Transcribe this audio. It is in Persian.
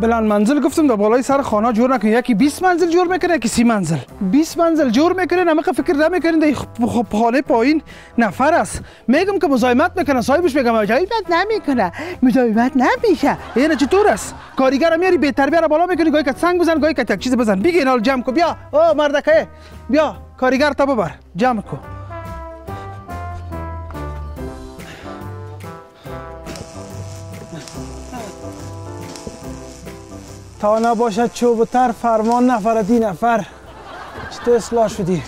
بلند منزل گفتم در بالای سر خانه جور نکنید، یکی 20 منزل جور میکنه، یکی 30 منزل. 20 منزل جور میکنه، نمیخه فکر نمیکنین در خانه پایین نفر است. میگم که مزاحمت میکنه، صاحبش میگم مزاحمت نمیکنه، مزاحمت نمیشه. این چطور است؟ کارگرا میاری به تربیت را بالا میکنی، گویا که سنگ بزن، گویا که یک چیز بزن. بگی اینا رو جمع کو، بیا. او مردکه، بیا کارگر تا ببر، جمع کو. تا نباشد چوب و تر فرمان نفر دی نفر. چطور اصلاح شدی؟